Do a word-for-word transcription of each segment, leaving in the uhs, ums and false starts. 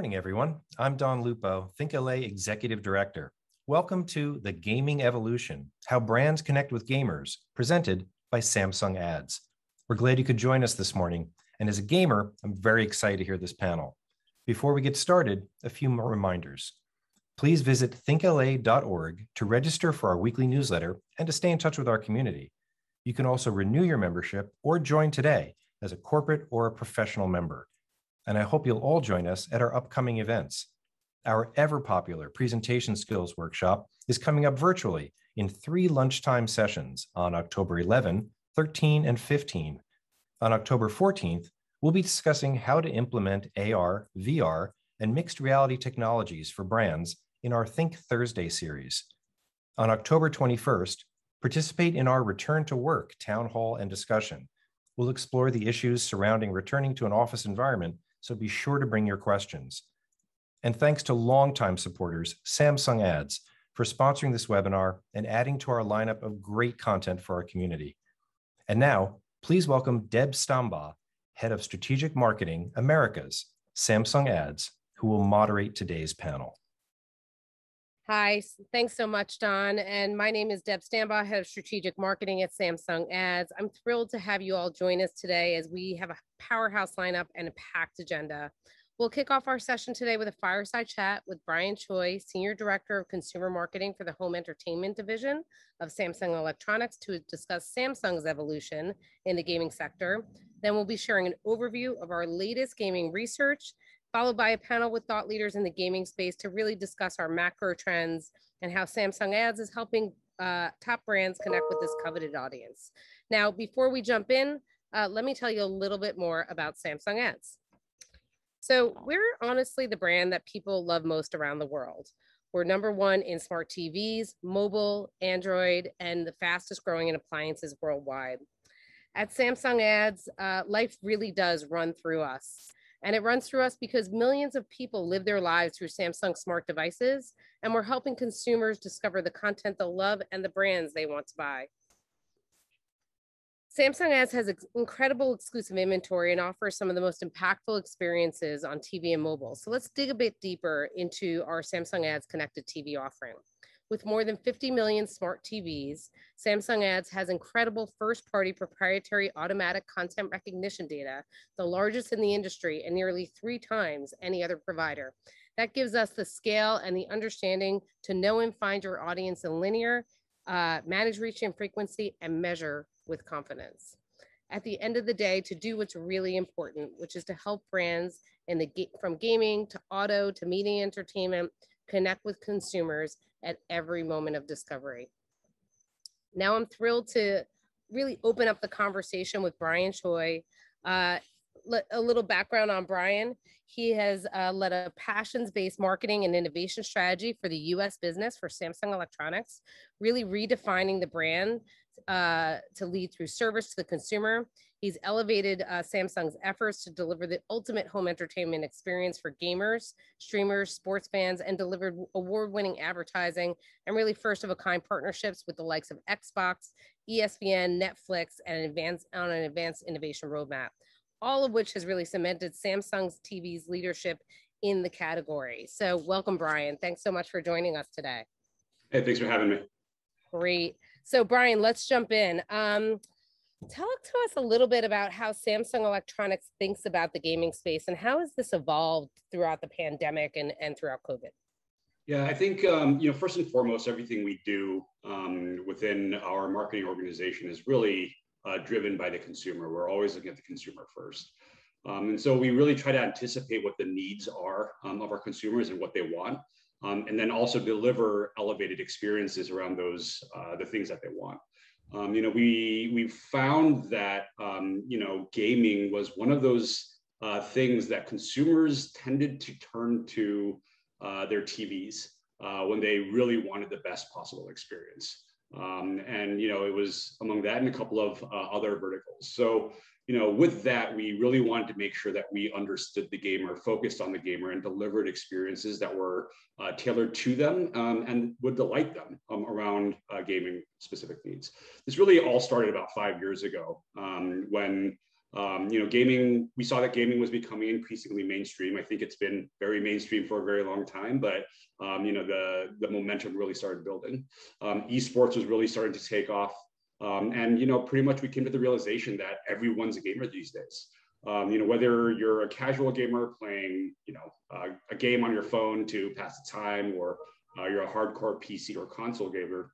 morning, everyone. I'm Don Lupo, ThinkLA Executive Director. Welcome to The Gaming Evolution, How Brands Connect with Gamers, presented by Samsung Ads. We're glad you could join us this morning. And as a gamer, I'm very excited to hear this panel. Before we get started, a few more reminders. Please visit think L A dot org to register for our weekly newsletter and to stay in touch with our community. You can also renew your membership or join today as a corporate or a professional member. And I hope you'll all join us at our upcoming events. Our ever-popular Presentation Skills Workshop is coming up virtually in three lunchtime sessions on October eleventh, thirteenth, and fifteenth. On October fourteenth, we'll be discussing how to implement A R, V R, and mixed reality technologies for brands in our Think Thursday series. On October twenty-first, participate in our Return to Work town hall and discussion. We'll explore the issues surrounding returning to an office environment, so be sure to bring your questions. And thanks to longtime supporters, Samsung Ads, for sponsoring this webinar and adding to our lineup of great content for our community. And now, please welcome Deb Stambaugh, Head of Strategic Marketing, Americas, Samsung Ads, who will moderate today's panel. Hi, thanks so much, Don. And my name is Deb Stambaugh, Head of Strategic Marketing at Samsung Ads. I'm thrilled to have you all join us today as we have a powerhouse lineup and a packed agenda. We'll kick off our session today with a fireside chat with Brian Choi, Senior Director of Consumer Marketing for the Home Entertainment Division of Samsung Electronics, to discuss Samsung's evolution in the gaming sector. Then we'll be sharing an overview of our latest gaming research, followed by a panel with thought leaders in the gaming space to really discuss our macro trends and how Samsung Ads is helping uh, top brands connect with this coveted audience. Now, before we jump in, uh, let me tell you a little bit more about Samsung Ads. So we're honestly the brand that people love most around the world. We're number one in smart T Vs, mobile, Android, and the fastest growing in appliances worldwide. At Samsung Ads, uh, life really does run through us. And it runs through us because millions of people live their lives through Samsung smart devices, and we're helping consumers discover the content they'll love and the brands they want to buy. Samsung Ads has incredible exclusive inventory and offers some of the most impactful experiences on T V and mobile. So let's dig a bit deeper into our Samsung Ads connected T V offering. With more than fifty million smart T Vs, Samsung Ads has incredible first-party proprietary automatic content recognition data, the largest in the industry and nearly three times any other provider. That gives us the scale and the understanding to know and find your audience in linear, uh, manage reach and frequency, and measure with confidence. At the end of the day, to do what's really important, which is to help brands in the ga- from gaming to auto to media entertainment connect with consumers at every moment of discovery. Now I'm thrilled to really open up the conversation with Brian Choi. Uh, a little background on Brian. He has uh, led a passions-based marketing and innovation strategy for the U S business for Samsung Electronics, really redefining the brand uh, to lead through service to the consumer. He's elevated uh, Samsung's efforts to deliver the ultimate home entertainment experience for gamers, streamers, sports fans, and delivered award-winning advertising and really first-of-a-kind partnerships with the likes of Xbox, E S P N, Netflix, and an advanced, on an advanced innovation roadmap, all of which has really cemented Samsung's T V's leadership in the category. So welcome, Brian. Thanks so much for joining us today. Hey, thanks for having me. Great. So Brian, let's jump in. Um, Talk to us a little bit about how Samsung Electronics thinks about the gaming space and how has this evolved throughout the pandemic and, and throughout COVID? Yeah, I think, um, you know, first and foremost, everything we do um, within our marketing organization is really uh, driven by the consumer. We're always looking at the consumer first. Um, and so we really try to anticipate what the needs are um, of our consumers and what they want, um, and then also deliver elevated experiences around those, uh, the things that they want. Um, you know, we we found that, um, you know, gaming was one of those uh, things that consumers tended to turn to uh, their T Vs uh, when they really wanted the best possible experience. Um, and, you know, it was among that and a couple of uh, other verticals. So, you know, with that, we really wanted to make sure that we understood the gamer, focused on the gamer, and delivered experiences that were uh, tailored to them um, and would delight them um, around uh, gaming specific needs. This really all started about five years ago um, when Um, you know, gaming, we saw that gaming was becoming increasingly mainstream. I think it's been very mainstream for a very long time, but, um, you know, the, the momentum really started building. Um, esports was really starting to take off. Um, and, you know, pretty much we came to the realization that everyone's a gamer these days. Um, you know, whether you're a casual gamer playing, you know, uh, a game on your phone to pass the time, or uh, you're a hardcore P C or console gamer,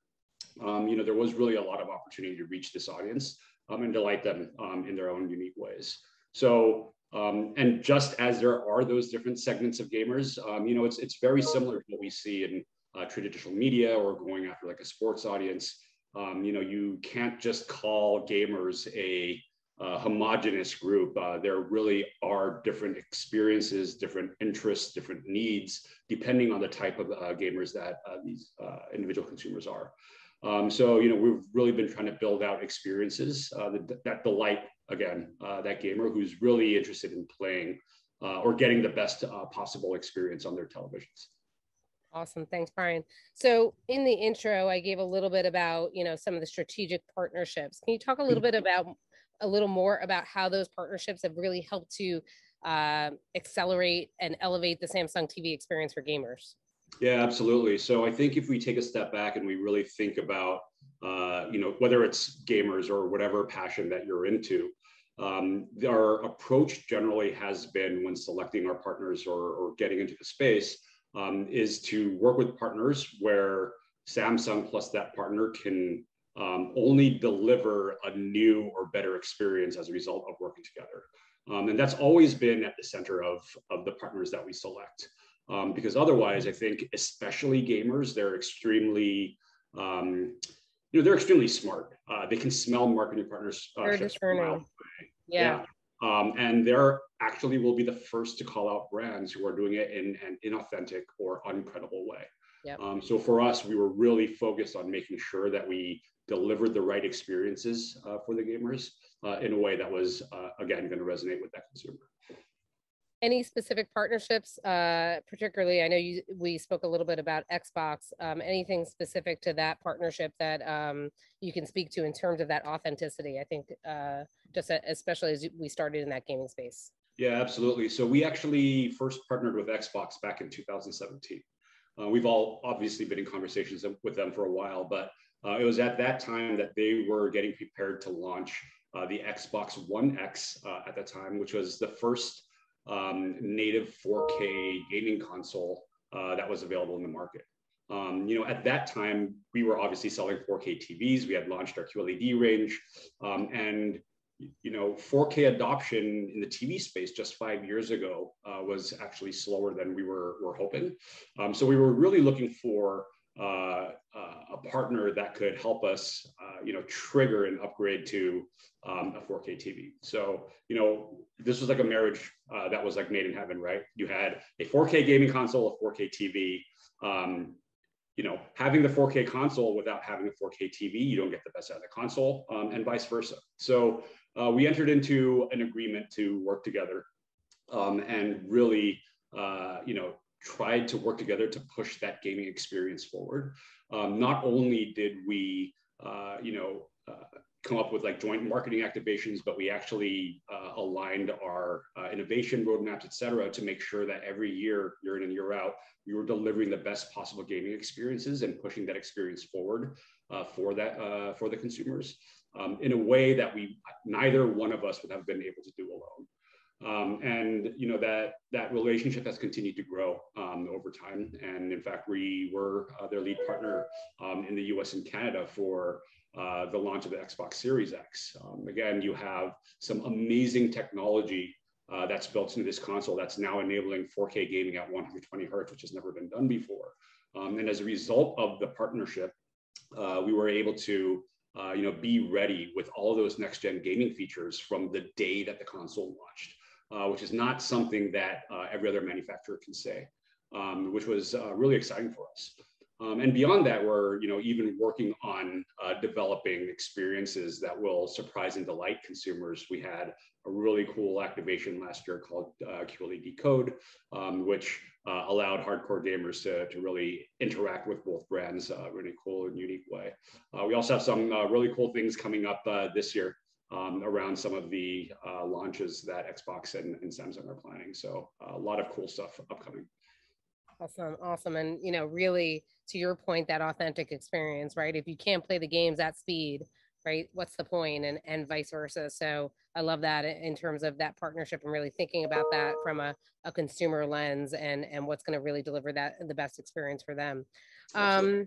um, you know, there was really a lot of opportunity to reach this audience. Um, and delight them um, in their own unique ways. So, um, and just as there are those different segments of gamers, um, you know, it's, it's very similar to what we see in uh, traditional media or going after like a sports audience. Um, you know, you can't just call gamers a uh, homogenous group. Uh, there really are different experiences, different interests, different needs, depending on the type of uh, gamers that uh, these uh, individual consumers are. Um, so, you know, we've really been trying to build out experiences uh, that, that delight, again, uh, that gamer who's really interested in playing uh, or getting the best uh, possible experience on their televisions. Awesome. Thanks, Brian. So in the intro, I gave a little bit about, you know, some of the strategic partnerships. Can you talk a little bit about a little more about how those partnerships have really helped to uh, accelerate and elevate the Samsung T V experience for gamers? Yeah, absolutely. So I think if we take a step back and we really think about, uh, you know, whether it's gamers or whatever passion that you're into, um, our approach generally has been when selecting our partners or, or getting into the space um, is to work with partners where Samsung plus that partner can um, only deliver a new or better experience as a result of working together. Um, and that's always been at the center of, of the partners that we select. Um, because otherwise, I think, especially gamers, they're extremely, um, you know, they're extremely smart. Uh, they can smell marketing partners. Uh, yeah. yeah. Um, and they're actually will be the first to call out brands who are doing it in an inauthentic or uncredible way. Yep. Um, so for us, we were really focused on making sure that we delivered the right experiences uh, for the gamers uh, in a way that was, uh, again, going to resonate with that consumer. Any specific partnerships, uh, particularly, I know you, we spoke a little bit about Xbox, um, anything specific to that partnership that um, you can speak to in terms of that authenticity, I think, uh, just especially as we started in that gaming space? Yeah, absolutely. So we actually first partnered with Xbox back in two thousand seventeen. Uh, we've all obviously been in conversations with them for a while, but uh, it was at that time that they were getting prepared to launch uh, the Xbox One X uh, at that time, which was the first Um, native four K gaming console uh, that was available in the market. Um, you know, at that time, we were obviously selling four K T Vs. We had launched our Q L E D range, um, and you know, four K adoption in the T V space just five years ago uh, was actually slower than we were were hoping. Um, so we were really looking for Uh, uh, a partner that could help us, uh, you know, trigger an upgrade to um, a four K T V. So, you know, this was like a marriage uh, that was like made in heaven, right? You had a four K gaming console, a four K T V. Um, you know, having the four K console without having a four K T V, you don't get the best out of the console, um, and vice versa. So uh, we entered into an agreement to work together um, and really, uh, you know, tried to work together to push that gaming experience forward. Um, not only did we, uh, you know, uh, come up with like joint marketing activations, but we actually uh, aligned our uh, innovation roadmaps, et cetera, to make sure that every year, year in and year out, we were delivering the best possible gaming experiences and pushing that experience forward uh, for that uh, for the consumers um, in a way that we neither one of us would have been able to do alone. Um, and, you know, that that relationship has continued to grow um, over time. And in fact, we were uh, their lead partner um, in the U S and Canada for uh, the launch of the Xbox Series X. Um, again, you have some amazing technology uh, that's built into this console that's now enabling four K gaming at one hundred twenty hertz, which has never been done before. Um, and as a result of the partnership, uh, we were able to uh, you know, be ready with all those next-gen gaming features from the day that the console launched. Uh, which is not something that uh, every other manufacturer can say, um, which was uh, really exciting for us. Um, and beyond that, we're you know even working on uh, developing experiences that will surprise and delight consumers. We had a really cool activation last year called uh, Q L E D Code, um, which uh, allowed hardcore gamers to, to really interact with both brands uh, in a really cool and unique way. Uh, we also have some uh, really cool things coming up uh, this year. um, around some of the uh, launches that Xbox and, and Samsung are planning. So uh, a lot of cool stuff upcoming. Awesome. Awesome. And, you know, really to your point, that authentic experience, right? If you can't play the games at speed, right, what's the point? And, and vice versa. So I love that in terms of that partnership and really thinking about that from a, a consumer lens and, and what's going to really deliver that the best experience for them. Um,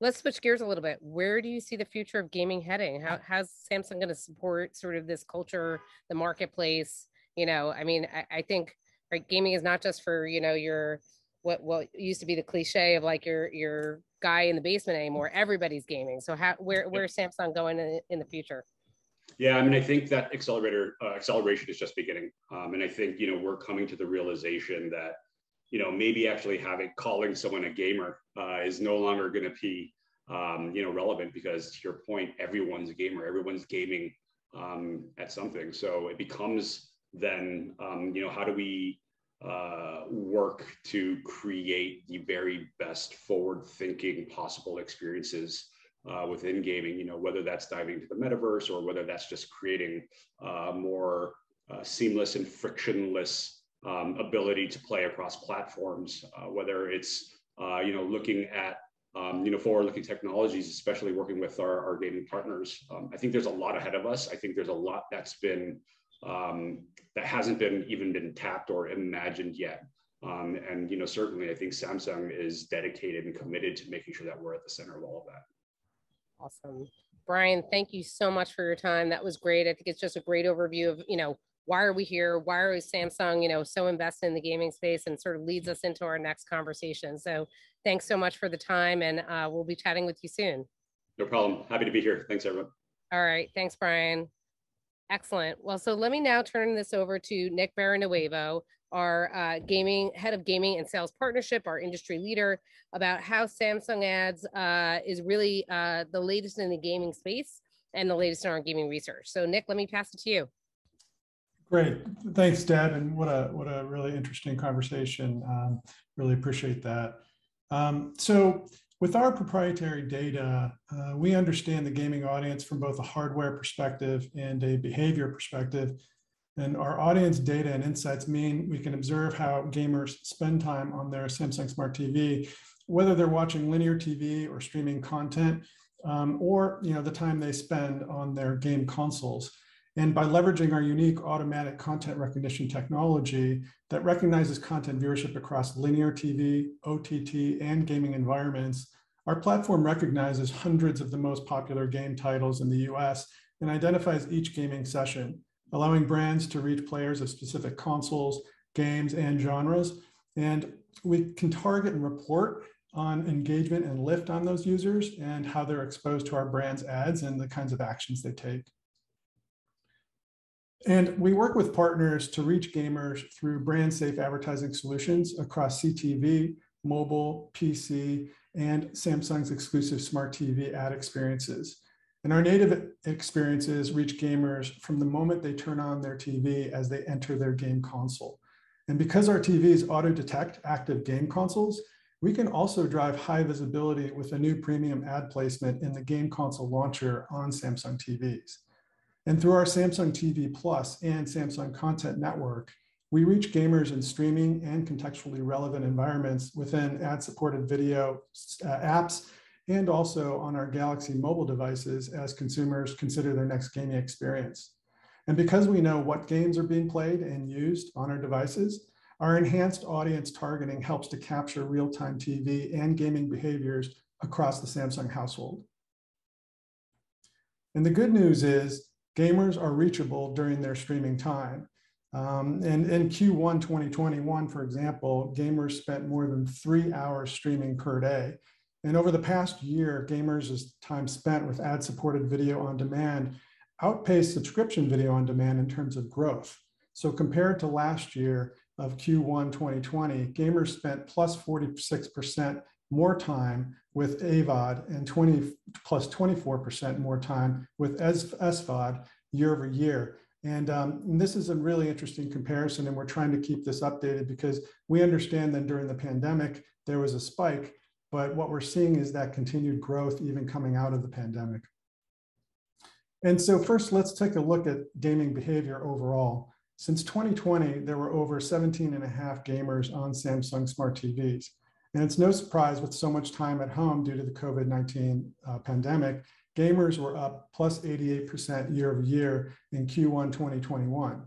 let's switch gears a little bit. Where do you see the future of gaming heading? How, how's Samsung going to support sort of this culture, the marketplace? You know, I mean, I, I think right, gaming is not just for, you know, your what what used to be the cliche of like your your guy in the basement anymore. Everybody's gaming. So how where where's Samsung going in, in the future? Yeah, I mean, I think that accelerator uh, acceleration is just beginning, um, and I think you know we're coming to the realization that you know maybe actually having calling someone a gamer uh, is no longer going to be um, you know relevant, because to your point, everyone's a gamer, everyone's gaming um, at something. So it becomes then um, you know how do we Uh, work to create the very best forward-thinking possible experiences uh, within gaming, you know, whether that's diving into the metaverse or whether that's just creating uh, more uh, seamless and frictionless um, ability to play across platforms, uh, whether it's, uh, you know, looking at, um, you know, forward-looking technologies, especially working with our, our gaming partners. Um, I think there's a lot ahead of us. I think there's a lot that's been Um, that hasn't been even been tapped or imagined yet. Um, and, you know, certainly I think Samsung is dedicated and committed to making sure that we're at the center of all of that. Awesome. Brian, thank you so much for your time. That was great. I think it's just a great overview of, you know, why are we here? Why are Samsung, you know, so invested in the gaming space, and sort of leads us into our next conversation. So thanks so much for the time, and uh, we'll be chatting with you soon. No problem. Happy to be here. Thanks, everyone. All right. Thanks, Brian. Excellent. Well, so let me now turn this over to Nick Barrionuevo, our uh, gaming head of gaming and sales partnership, our industry leader, about how Samsung Ads uh, is really uh, the latest in the gaming space and the latest in our gaming research. So, Nick, let me pass it to you. Great. Thanks, Deb, and what a what a really interesting conversation. Um, really appreciate that. Um, so. With our proprietary data, uh, we understand the gaming audience from both a hardware perspective and a behavior perspective. And our audience data and insights mean we can observe how gamers spend time on their Samsung Smart T V, whether they're watching linear T V or streaming content, um, or you know, the time they spend on their game consoles. And by leveraging our unique automatic content recognition technology that recognizes content viewership across linear T V, O T T, and gaming environments, our platform recognizes hundreds of the most popular game titles in the U S and identifies each gaming session, allowing brands to reach players of specific consoles, games, and genres. And we can target and report on engagement and lift on those users and how they're exposed to our brand's ads and the kinds of actions they take. And we work with partners to reach gamers through brand-safe advertising solutions across C T V, mobile, P C, and Samsung's exclusive Smart T V ad experiences. And our native experiences reach gamers from the moment they turn on their T V as they enter their game console. And because our T Vs auto-detect active game consoles, we can also drive high visibility with a new premium ad placement in the game console launcher on Samsung T Vs. And through our Samsung T V Plus and Samsung Content Network, we reach gamers in streaming and contextually relevant environments within ad-supported video uh, apps, and also on our Galaxy mobile devices as consumers consider their next gaming experience. And because we know what games are being played and used on our devices, our enhanced audience targeting helps to capture real-time T V and gaming behaviors across the Samsung household. And the good news is, gamers are reachable during their streaming time. Um, and in Q one twenty twenty-one, for example, gamers spent more than three hours streaming per day. And over the past year, gamers' time spent with ad-supported video on demand outpaced subscription video on demand in terms of growth. So compared to last year of Q one twenty twenty, gamers spent plus forty-six percent more time with A VOD and twenty plus twenty-four percent more time with S V O D year over year. And, um, and this is a really interesting comparison, and we're trying to keep this updated because we understand that during the pandemic, there was a spike, but what we're seeing is that continued growth even coming out of the pandemic. And so first, let's take a look at gaming behavior overall. Since twenty twenty, there were over seventeen and a half gamers on Samsung smart T Vs. And it's no surprise, with so much time at home due to the COVID nineteen uh, pandemic, gamers were up plus eighty-eight percent year over year in Q one twenty twenty-one.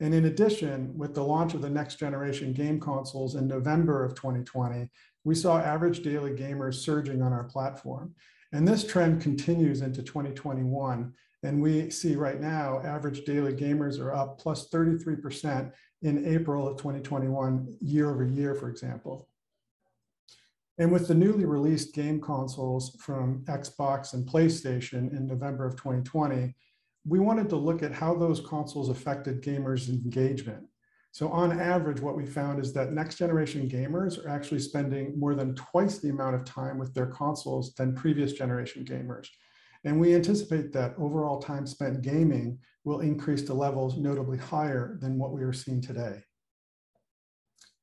And in addition, with the launch of the next generation game consoles in November of twenty twenty, we saw average daily gamers surging on our platform. And this trend continues into twenty twenty-one. And we see right now, average daily gamers are up plus thirty-three percent in April of twenty twenty-one, year over year, for example. And with the newly released game consoles from Xbox and PlayStation in November of twenty twenty, we wanted to look at how those consoles affected gamers' engagement. So on average, what we found is that next generation gamers are actually spending more than twice the amount of time with their consoles than previous generation gamers. And we anticipate that overall time spent gaming will increase to levels notably higher than what we are seeing today.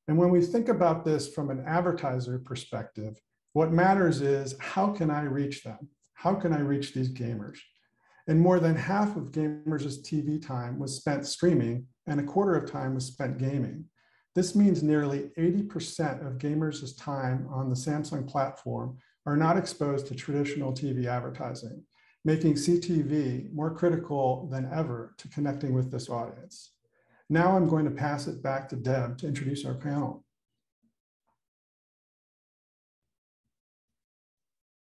And when we think about this from an advertiser perspective, what matters is, how can I reach them? How can I reach these gamers? And more than half of gamers' T V time was spent streaming, and a quarter of time was spent gaming. This means nearly eighty percent of gamers' time on the Samsung platform are not exposed to traditional T V advertising, making C T V more critical than ever to connecting with this audience. Now I'm going to pass it back to Deb to introduce our panel.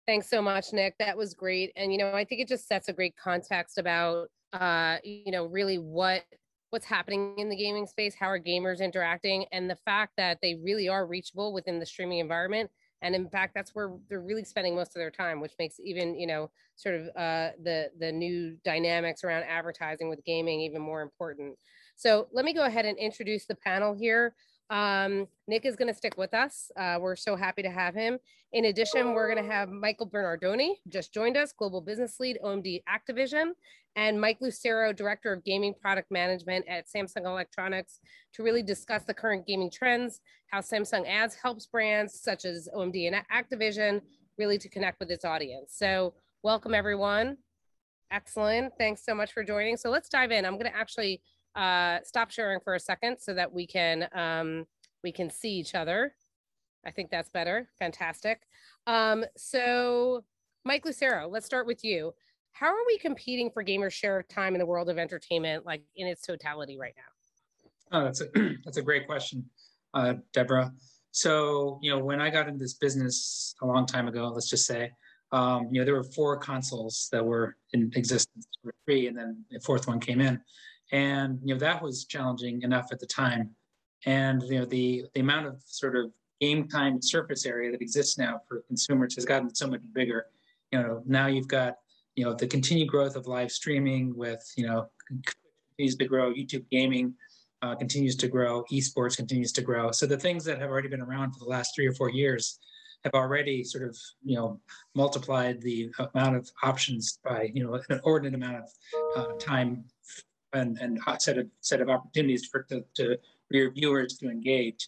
Thanks so much, Nick. That was great. And, you know, I think it just sets a great context about, uh, you know, really what what's happening in the gaming space, how are gamers interacting, and the fact that they really are reachable within the streaming environment. And in fact, that's where they're really spending most of their time, which makes even, you know, sort of uh, the, the new dynamics around advertising with gaming even more important. So let me go ahead and introduce the panel here. Um, Nick is gonna stick with us. Uh, we're so happy to have him. In addition, we're gonna have Michael Bernardoni, just joined us, Global Business Lead, O M D Activision, and Mike Lucero, Director of Gaming Product Management at Samsung Electronics, to really discuss the current gaming trends, how Samsung Ads helps brands such as O M D and Activision really to connect with its audience. So welcome, everyone. Excellent, thanks so much for joining. So let's dive in. I'm gonna actually uh, stop sharing for a second so that we can, um, we can see each other. I think that's better, fantastic. Um, so Mike Lucero, let's start with you. How are we competing for gamers' share of time in the world of entertainment, like in its totality right now? Oh, that's a, that's a great question, uh, Deborah. So, you know, when I got into this business a long time ago, let's just say, um, you know, there were four consoles that were in existence, three, and then the fourth one came in. And, you know, that was challenging enough at the time. And, you know, the, the amount of sort of game time surface area that exists now for consumers has gotten so much bigger. You know, now you've got, you know, the continued growth of live streaming with, you know, continues to grow, YouTube gaming uh, continues to grow, esports continues to grow. So the things that have already been around for the last three or four years have already sort of, you know, multiplied the amount of options by, you know, an ordinate amount of uh, time and, and a set of, set of opportunities for, to, to, for your viewers to engage.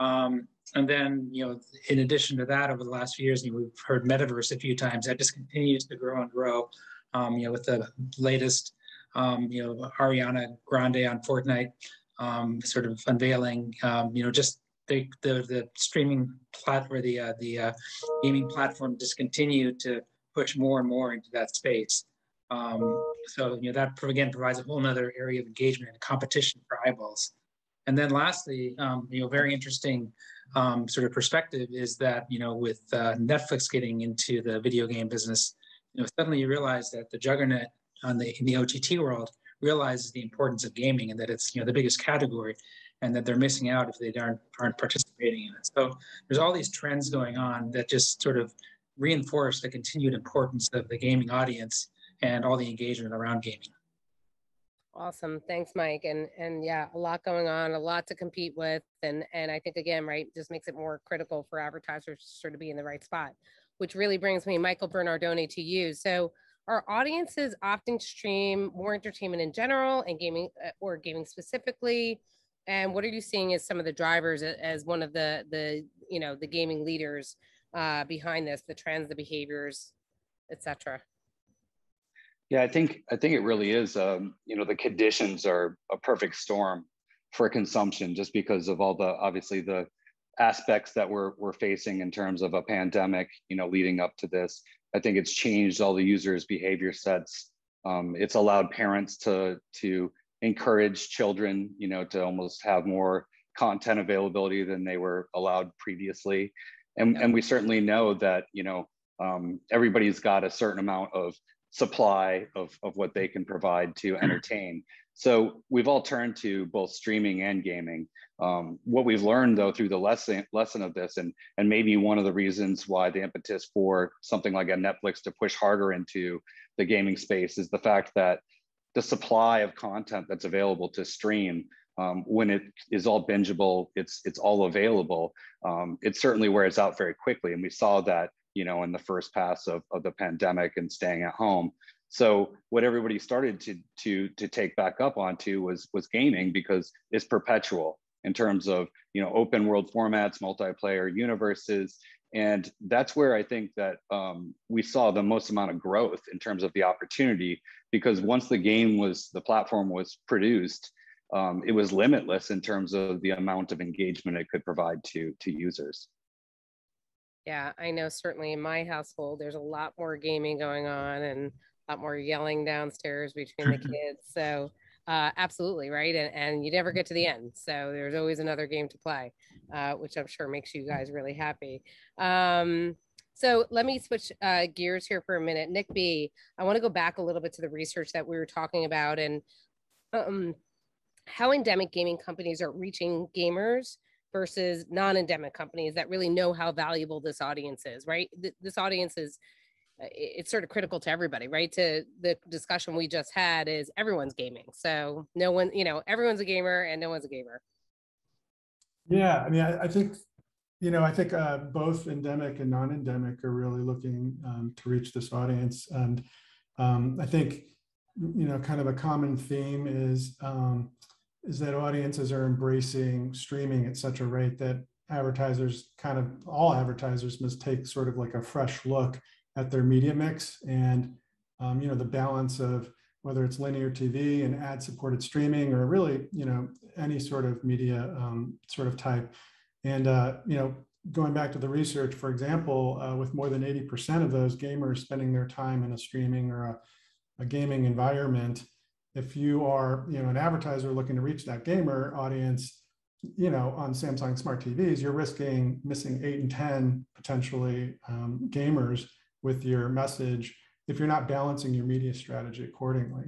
Um, And then, you know, in addition to that, over the last few years, you know, we've heard metaverse a few times. That just continues to grow and grow, um, you know, with the latest, um, you know, Ariana Grande on Fortnite um, sort of unveiling, um, you know, just the, the, the streaming platform, the, uh, the uh, gaming platform just continue to push more and more into that space. Um, so, you know, that, again, provides a whole nother area of engagement and competition for eyeballs. And then lastly, um, you know, very interesting um, sort of perspective is that, you know, with uh, Netflix getting into the video game business, you know, suddenly you realize that the juggernaut on the, in the O T T world realizes the importance of gaming and that it's, you know, the biggest category and that they're missing out if they aren't, aren't participating in it. So there's all these trends going on that just sort of reinforce the continued importance of the gaming audience and all the engagement around gaming. Awesome, thanks, Mike. And and yeah, a lot going on, a lot to compete with. And, and I think, again, right, just makes it more critical for advertisers to sort of be in the right spot, which really brings me, Michael Bernardoni, to you. So our audiences opting to stream more entertainment in general and gaming or gaming specifically. And what are you seeing as some of the drivers as one of the, the you know, the gaming leaders uh, behind this, the trends, the behaviors, et cetera? Yeah, I think I think it really is. Um, you know, the conditions are a perfect storm for consumption, just because of all the obviously the aspects that we're we're facing in terms of a pandemic. You know, leading up to this, I think it's changed all the users' behavior sets. Um, it's allowed parents to to encourage children, you know, to almost have more content availability than they were allowed previously, and and we certainly know that you know um, everybody's got a certain amount of supply of, of what they can provide to entertain. So we've all turned to both streaming and gaming. Um, what we've learned though through the lesson lesson of this, and, and maybe one of the reasons why the impetus for something like a Netflix to push harder into the gaming space is the fact that the supply of content that's available to stream, um, when it is all bingeable, it's, it's all available. Um, it certainly wears out very quickly. And we saw that you know, in the first pass of, of the pandemic and staying at home. So what everybody started to, to, to take back up onto was, was gaming, because it's perpetual in terms of, you know, open world formats, multiplayer universes. And that's where I think that um, we saw the most amount of growth in terms of the opportunity, because once the game was, the platform was produced, um, it was limitless in terms of the amount of engagement it could provide to, to users. Yeah, I know certainly in my household, there's a lot more gaming going on and a lot more yelling downstairs between the kids. So uh, absolutely, right? And, and you never get to the end. So there's always another game to play, uh, which I'm sure makes you guys really happy. Um, so let me switch uh, gears here for a minute. Nick B, I want to go back a little bit to the research that we were talking about and um, how endemic gaming companies are reaching gamers versus non-endemic companies that really know how valuable this audience is, right? This audience is, it's sort of critical to everybody, right? To the discussion we just had is everyone's gaming. So no one, you know, everyone's a gamer and no one's a gamer. Yeah, I mean, I, I think, you know, I think uh, both endemic and non-endemic are really looking um, to reach this audience. And um, I think, you know, kind of a common theme is, um, is that audiences are embracing streaming at such a rate that advertisers kind of, all advertisers must take sort of like a fresh look at their media mix and, um, you know, the balance of whether it's linear T V and ad supported streaming or really, you know, any sort of media um, sort of type. And, uh, you know, going back to the research, for example, uh, with more than eighty percent of those gamers spending their time in a streaming or a, a gaming environment, if you are, you know, an advertiser looking to reach that gamer audience, you know, on Samsung smart T Vs, you're risking missing eight and ten potentially um, gamers with your message if you're not balancing your media strategy accordingly.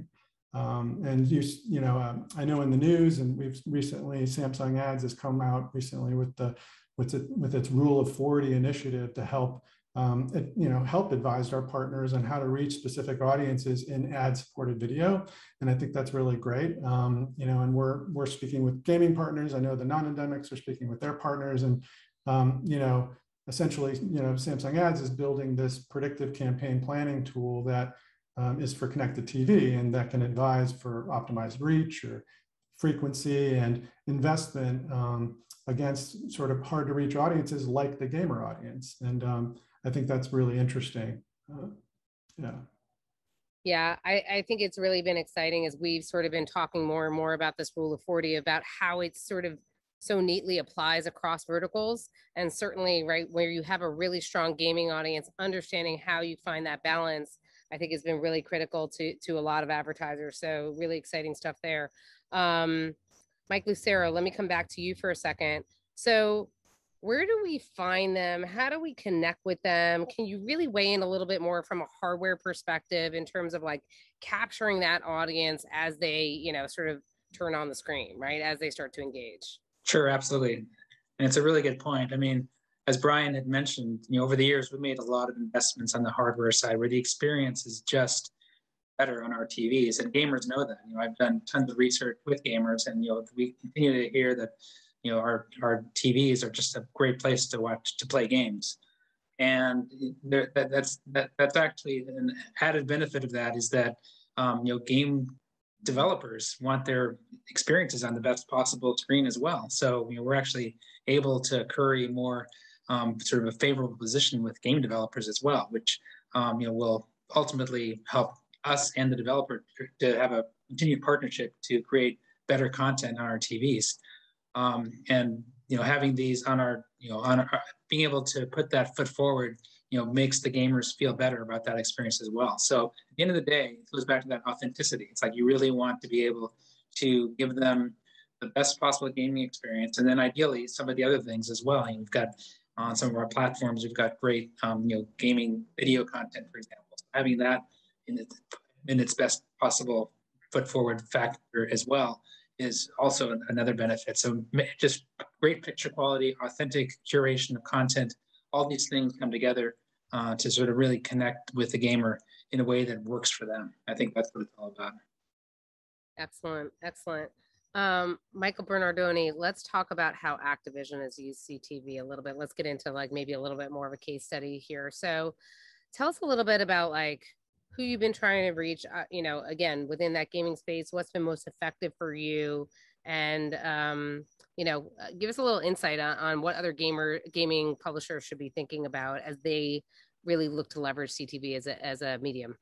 Um, and you, you know, um, I know in the news, and we've recently, Samsung Ads has come out recently with the with it with its Rule of forty initiative to help. Um, it, you know, help advise our partners on how to reach specific audiences in ad-supported video, and I think that's really great. Um, you know, and we're we're speaking with gaming partners. I know the non-endemics are speaking with their partners, and um, you know, essentially, you know, Samsung Ads is building this predictive campaign planning tool that um, is for connected T V, and that can advise for optimized reach or frequency and investment um, against sort of hard-to-reach audiences like the gamer audience, and um, I think that's really interesting. Uh, yeah. Yeah, I, I think it's really been exciting as we've sort of been talking more and more about this Rule of forty, about how it's sort of so neatly applies across verticals. And certainly, right, where you have a really strong gaming audience, understanding how you find that balance, I think has been really critical to, to a lot of advertisers. So really exciting stuff there. Um, Mike Lucero, let me come back to you for a second. So where do we find them? How do we connect with them? Can you really weigh in a little bit more from a hardware perspective in terms of like capturing that audience as they, you know, sort of turn on the screen, right? As they start to engage. Sure, absolutely. And it's a really good point. I mean, as Brian had mentioned, you know, over the years, we've made a lot of investments on the hardware side where the experience is just better on our T Vs, and gamers know that. You know, I've done tons of research with gamers, and, you know, we continue to hear that, you know, our, our T Vs are just a great place to watch, to play games. And there, that, that's that, that's actually an added benefit of that is that, um, you know, game developers want their experiences on the best possible screen as well. So, you know, we're actually able to curry more um, sort of a favorable position with game developers as well, which, um, you know, will ultimately help us and the developer to have a continued partnership to create better content on our T Vs. Um, and, you know, having these on our, you know, on our, being able to put that foot forward, you know, makes the gamers feel better about that experience as well. So at the end of the day, it goes back to that authenticity. It's like you really want to be able to give them the best possible gaming experience, and then ideally some of the other things as well. And we've got on some of our platforms, we've got great, um, you know, gaming video content, for example. So having that in its, in its best possible foot forward factor as well is also another benefit. So just great picture quality, authentic curation of content, all these things come together uh, to sort of really connect with the gamer in a way that works for them. I think that's what it's all about. Excellent, excellent. Um, Michael Bernardoni, let's talk about how Activision has used C T V a little bit. Let's get into like maybe a little bit more of a case study here. So tell us a little bit about like who you've been trying to reach, uh, you know, again, within that gaming space, what's been most effective for you? And, um, you know, give us a little insight on, on what other gamer gaming publishers should be thinking about as they really look to leverage C T V as a, as a medium.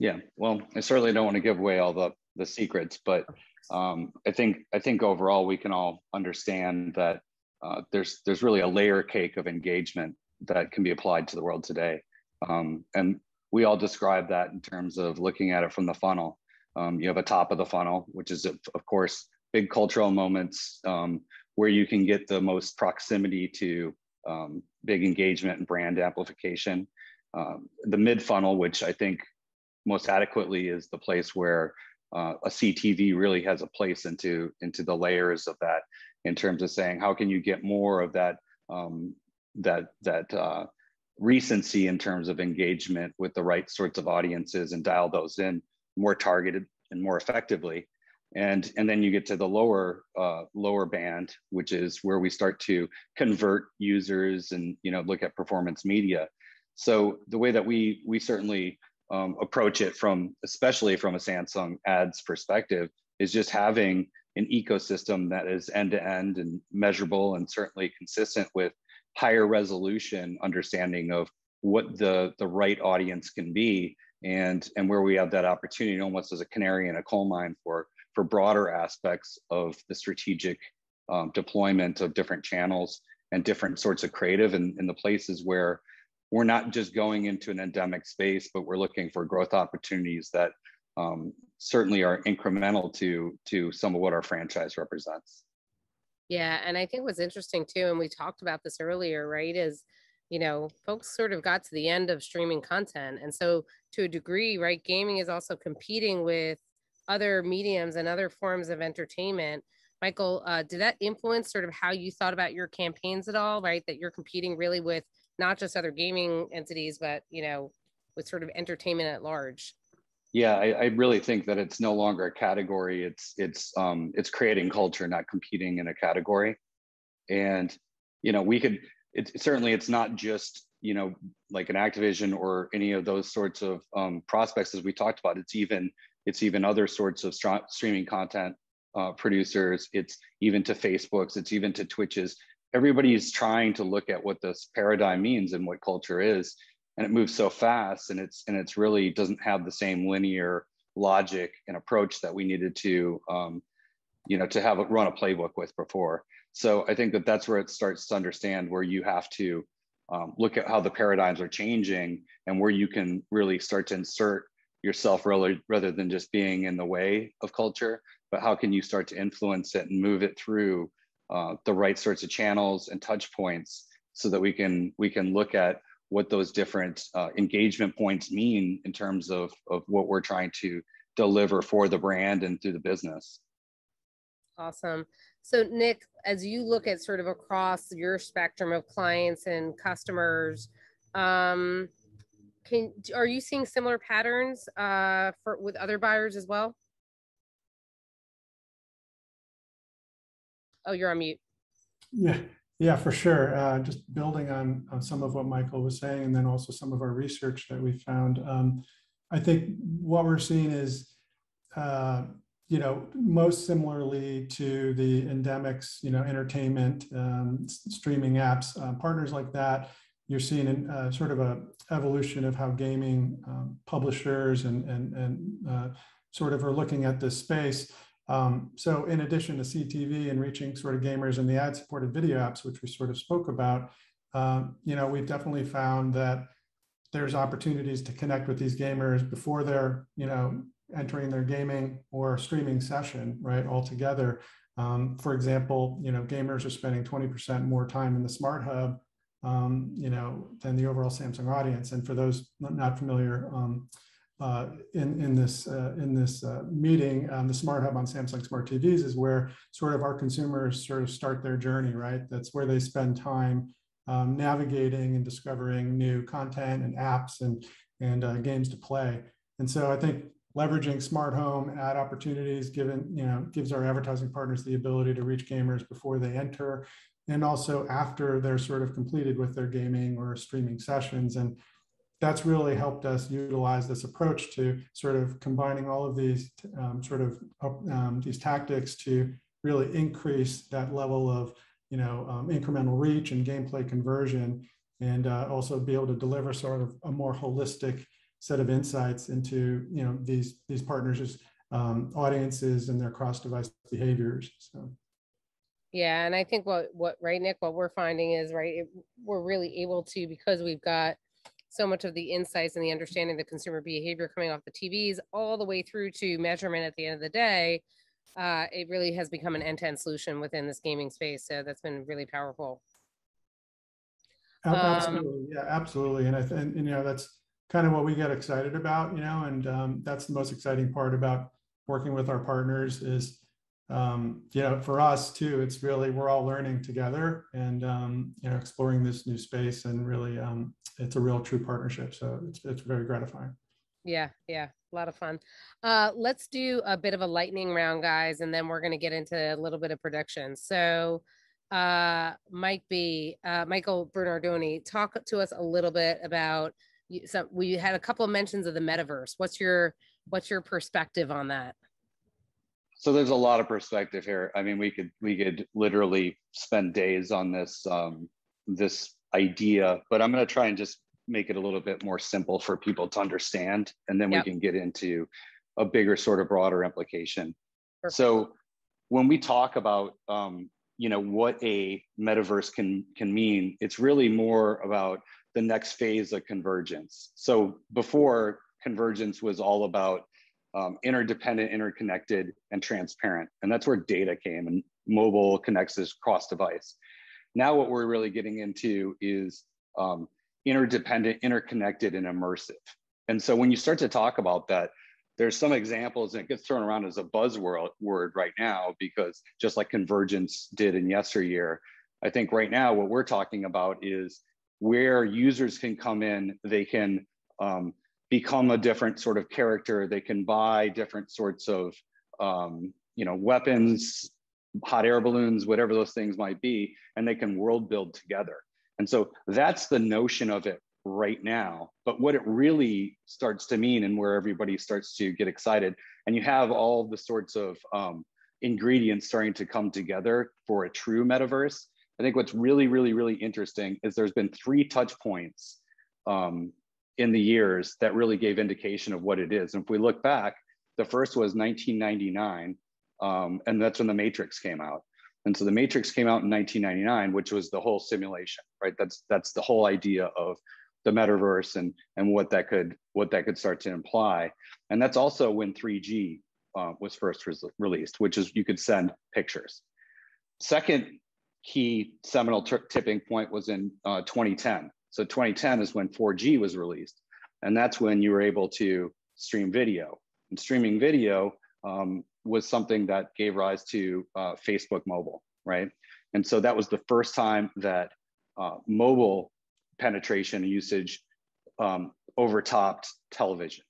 Yeah, well, I certainly don't want to give away all the, the secrets, but um, I think I think overall we can all understand that uh, there's there's really a layer cake of engagement that can be applied to the world today, um, and we all describe that in terms of looking at it from the funnel. Um, you have a top of the funnel, which is of course big cultural moments um, where you can get the most proximity to um, big engagement and brand amplification. Um, the mid funnel, which I think most adequately is the place where Uh, a C T V really has a place into, into the layers of that in terms of saying, how can you get more of that, um, that, that uh, recency in terms of engagement with the right sorts of audiences and dial those in more targeted and more effectively. And, and then you get to the lower, uh, lower band, which is where we start to convert users and, you know, look at performance media. So the way that we, we certainly Um, approach it from, especially from a Samsung Ads perspective, is just having an ecosystem that is end-to-end and measurable and certainly consistent with higher resolution understanding of what the, the right audience can be and, and where we have that opportunity almost as a canary in a coal mine for, for broader aspects of the strategic um, deployment of different channels and different sorts of creative and in the places where we're not just going into an endemic space, but we're looking for growth opportunities that um, certainly are incremental to, to some of what our franchise represents. Yeah, and I think what's interesting too, and we talked about this earlier, right, is, you know, folks sort of got to the end of streaming content. And so to a degree, right, gaming is also competing with other mediums and other forms of entertainment. Michael, uh, did that influence sort of how you thought about your campaigns at all, right, that you're competing really with not just other gaming entities, but, you know, with sort of entertainment at large? Yeah, I, I really think that it's no longer a category. It's it's um, it's creating culture, not competing in a category. And, you know, we could, it, certainly it's not just, you know, like an Activision or any of those sorts of um, prospects as we talked about. It's even, it's even other sorts of strong streaming content uh, producers. It's even to Facebook's, it's even to Twitch's. Everybody is trying to look at what this paradigm means and what culture is, and it moves so fast, and it's and it's really doesn't have the same linear logic and approach that we needed to, um, you know, to have a, run a playbook with before. So I think that that's where it starts to understand where you have to um, look at how the paradigms are changing and where you can really start to insert yourself rather, rather than just being in the way of culture, but how can you start to influence it and move it through Uh, the right sorts of channels and touch points so that we can we can look at what those different uh, engagement points mean in terms of, of what we're trying to deliver for the brand and through the business. Awesome. So Nick, as you look at sort of across your spectrum of clients and customers, um, can are you seeing similar patterns uh, for with other buyers as well? Oh, you're on mute. Yeah, yeah, for sure. Uh, just building on, on some of what Michael was saying, and then also some of our research that we found. Um, I think what we're seeing is, uh, you know, most similarly to the endemics, you know, entertainment, um, streaming apps, uh, partners like that, you're seeing an, uh, sort of a evolution of how gaming um, publishers and, and, and uh, sort of are looking at this space. Um, so in addition to C T V and reaching sort of gamers and the ad supported video apps, which we sort of spoke about, um, you know, we've definitely found that there's opportunities to connect with these gamers before they're, you know, entering their gaming or streaming session, right, altogether. Um, for example, you know, gamers are spending twenty percent more time in the Smart Hub, um, you know, than the overall Samsung audience. And for those not familiar um, uh, in, in this, uh, in this uh, meeting, um, the Smart Hub on Samsung Smart T Vs is where sort of our consumers sort of start their journey, right? That's where they spend time um, navigating and discovering new content and apps and, and uh, games to play. And so I think leveraging smart home ad opportunities given, you know, gives our advertising partners the ability to reach gamers before they enter and also after they're sort of completed with their gaming or streaming sessions. And that's really helped us utilize this approach to sort of combining all of these um, sort of um, these tactics to really increase that level of, you know, um, incremental reach and gameplay conversion, and uh, also be able to deliver sort of a more holistic set of insights into, you know, these these partners' um, audiences and their cross-device behaviors. So, yeah, and I think what what right, Nick, what we're finding is right, it, we're really able to, because we've got so much of the insights and the understanding of the consumer behavior coming off the T Vs all the way through to measurement at the end of the day. Uh, it really has become an end-to-end solution within this gaming space. So that's been really powerful. Absolutely, um, yeah, absolutely, and I th- and, and you know that's kind of what we get excited about, you know, and um, that's the most exciting part about working with our partners is, um, you know, for us too, it's really, we're all learning together and, um, you know, exploring this new space, and really um, it's a real true partnership. So it's, it's very gratifying. Yeah. Yeah. A lot of fun. Uh, let's do a bit of a lightning round, guys, and then we're going to get into a little bit of production. So uh, Mike B, uh, Michael Bernardoni, talk to us a little bit about, so we had a couple of mentions of the metaverse. What's your what's your perspective on that? So there's a lot of perspective here. I mean, we could we could literally spend days on this um, this idea, but I'm going to try and just make it a little bit more simple for people to understand, and then yep. we can get into a bigger sort of broader implication. Perfect. So when we talk about um, you know what a metaverse can can mean, it's really more about the next phase of convergence. So before, convergence was all about um, interdependent, interconnected, and transparent. And that's where data came, and mobile connects this cross-device. Now what we're really getting into is um, interdependent, interconnected, and immersive. And so when you start to talk about that, there's some examples, and it gets thrown around as a buzzword word right now, because just like convergence did in yesteryear, I think right now what we're talking about is where users can come in, they can um, become a different sort of character, they can buy different sorts of um, you know, weapons, hot air balloons, whatever those things might be, and they can world build together. And so that's the notion of it right now. But what it really starts to mean, and where everybody starts to get excited, and you have all the sorts of um, ingredients starting to come together for a true metaverse, I think what's really, really, really interesting is there's been three touch points um, in the years that really gave indication of what it is. And if we look back, the first was nineteen ninety-nine, um, and that's when the Matrix came out. And so the Matrix came out in nineteen ninety-nine, which was the whole simulation, right? That's that's the whole idea of the metaverse and and what that could what that could start to imply. And that's also when three G uh, was first re- released, which is you could send pictures. Second key seminal t- tipping point was in uh, twenty ten. So twenty ten is when four G was released. And that's when you were able to stream video. And streaming video um, was something that gave rise to uh, Facebook mobile, right? And so that was the first time that uh, mobile penetration and usage um, overtopped television.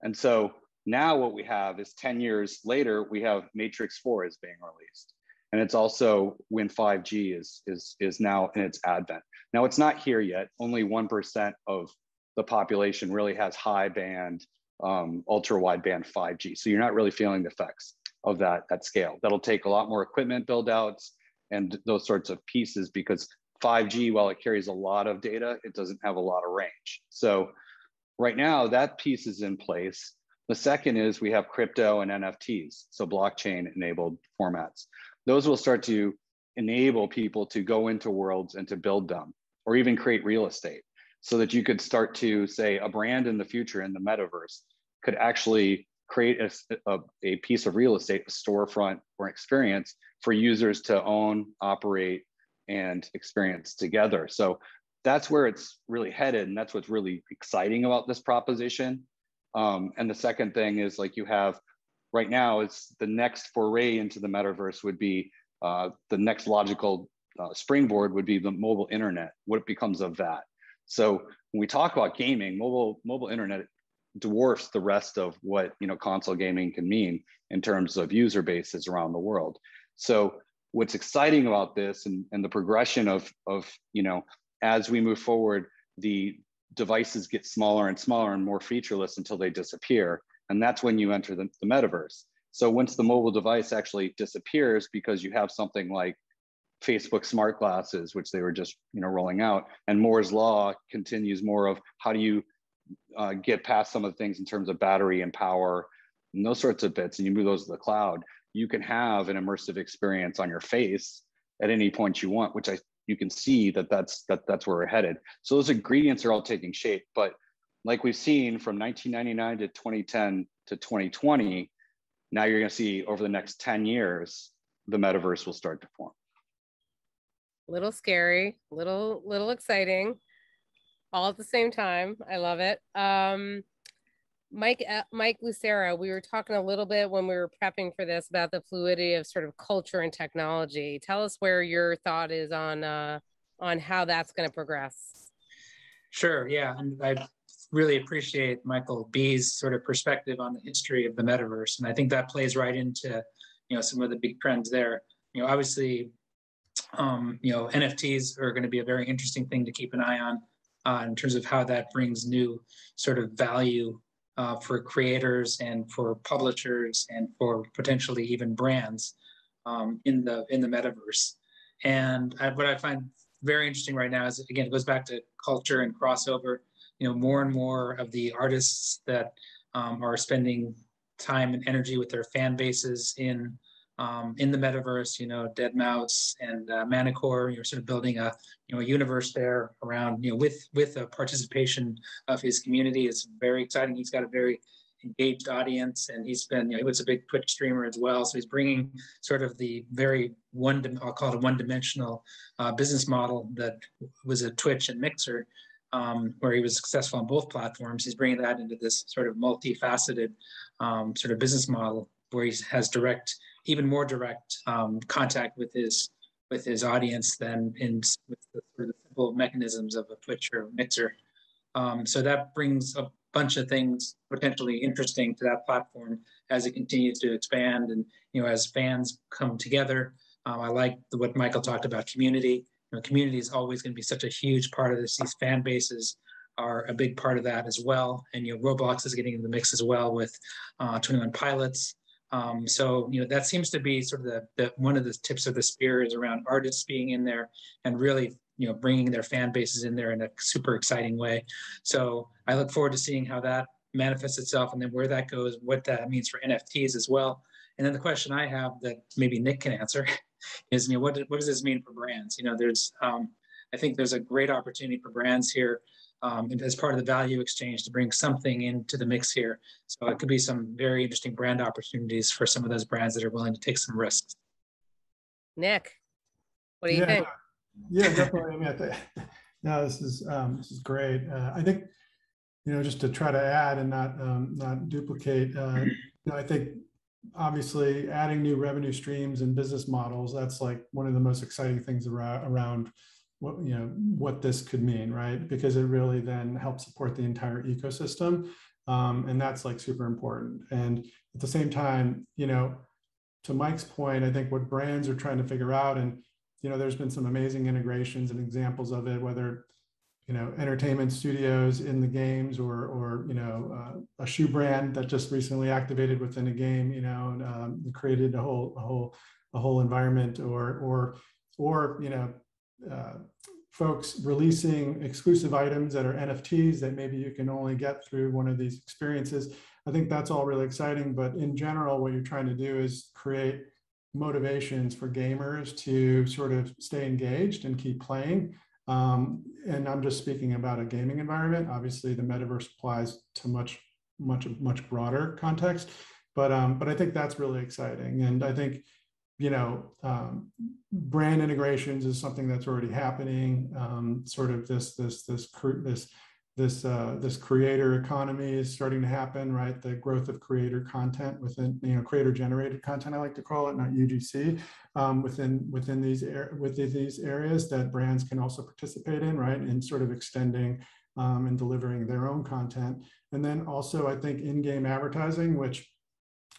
And so now what we have is ten years later, we have Matrix four is being released. And it's also when five G is, is, is now in its advent. Now it's not here yet. Only one percent of the population really has high band, um, ultra wideband five G. So you're not really feeling the effects of that at scale. That'll take a lot more equipment build outs and those sorts of pieces, because five G, while it carries a lot of data, it doesn't have a lot of range. So right now that piece is in place. The second is we have crypto and N F Ts, so blockchain enabled formats. Those will start to enable people to go into worlds and to build them, or even create real estate, so that you could start to say a brand in the future in the metaverse could actually create a, a, a piece of real estate, a storefront or experience for users to own, operate, and experience together. So that's where it's really headed. And that's what's really exciting about this proposition. Um, and the second thing is, like, you have right now, it's the next foray into the metaverse would be uh, the next logical uh, springboard would be the mobile internet, what becomes of that. So when we talk about gaming, mobile, mobile internet dwarfs the rest of what, you know, console gaming can mean in terms of user bases around the world. So what's exciting about this and, and the progression of, of, you know, as we move forward, the devices get smaller and smaller and more featureless until they disappear. And that's when you enter the, the metaverse. So once the mobile device actually disappears, because you have something like Facebook smart glasses, which they were just, you know, rolling out, and Moore's law continues more of how do you uh, get past some of the things in terms of battery and power and those sorts of bits, and you move those to the cloud. You can have an immersive experience on your face at any point you want, which I you can see that that's that that's where we're headed. So those ingredients are all taking shape, but like we've seen from nineteen ninety-nine to twenty ten to twenty twenty, now you're going to see over the next ten years the metaverse will start to form. Little scary, little little exciting, all at the same time. I love it. Um, Mike, uh, Mike Lucero, we were talking a little bit when we were prepping for this about the fluidity of sort of culture and technology. Tell us where your thought is on uh, on how that's going to progress. Sure, yeah, and I really appreciate Michael B's sort of perspective on the history of the metaverse, and I think that plays right into, you know, some of the big trends there. You know, obviously, um, you know, N F Ts are going to be a very interesting thing to keep an eye on uh, in terms of how that brings new sort of value Uh, for creators and for publishers and for potentially even brands um, in the in the metaverse. And I, what I find very interesting right now is, again, it goes back to culture and crossover. You know, more and more of the artists that um, are spending time and energy with their fan bases in um, in the metaverse. You know, dead mouse and uh, Manicore. You're sort of building a you know a universe there around, you know, with with a participation of his community. It's very exciting. He's got a very engaged audience, and he's been, you know, he was a big Twitch streamer as well. So he's bringing sort of the very one, I'll call it a one-dimensional uh, business model that was a Twitch and Mixer, um, where he was successful on both platforms. He's bringing that into this sort of multifaceted um, sort of business model where he has direct, even more direct um, contact with his with his audience than in with the, with the simple mechanisms of a Twitch or a Mixer. Um, so that brings a bunch of things potentially interesting to that platform as it continues to expand, and, you know, as fans come together. Um, I like the, what Michael talked about community. You know, community is always going to be such a huge part of this. These fan bases are a big part of that as well. And, you know, Roblox is getting in the mix as well with uh, twenty-one Pilots. Um, so, you know, that seems to be sort of the, the one of the tips of the spear is around artists being in there and really, you know, bringing their fan bases in there in a super exciting way. So I look forward to seeing how that manifests itself and then where that goes, what that means for N F Ts as well. And then the question I have that maybe Nick can answer is, you know, what, what does this mean for brands? You know, there's, um, I think there's a great opportunity for brands here Um, and as part of the value exchange to bring something into the mix here. So it could be some very interesting brand opportunities for some of those brands that are willing to take some risks. Nick, what do you yeah, think? Yeah, definitely. I mean, I think, no, this is, um, this is great. Uh, I think, you know, just to try to add and not, um, not duplicate, uh, you know, I think obviously adding new revenue streams and business models, that's like one of the most exciting things around, around What, you know, what this could mean, right? Because it really then helps support the entire ecosystem. Um, and that's like super important. And at the same time, you know, to Mike's point, I think what brands are trying to figure out, and, you know, there's been some amazing integrations and examples of it, whether, you know, entertainment studios in the games or, or you know, uh, a shoe brand that just recently activated within a game, you know, and um, created a whole, a whole, a whole environment or, or, or, you know, Uh, folks releasing exclusive items that are N F Ts that maybe you can only get through one of these experiences. I think that's all really exciting, but in general, what you're trying to do is create motivations for gamers to sort of stay engaged and keep playing. Um, and I'm just speaking about a gaming environment. Obviously, the metaverse applies to much, much, much broader context, but um, but I think that's really exciting. And I think, you know, um, brand integrations is something that's already happening. Um, sort of this this this this this uh, this creator economy is starting to happen, right? The growth of creator content within, you know, creator generated content, I like to call it, not U G C, um, within within these within these areas that brands can also participate in, right? And sort of extending um, and delivering their own content, and then also I think in-game advertising, which,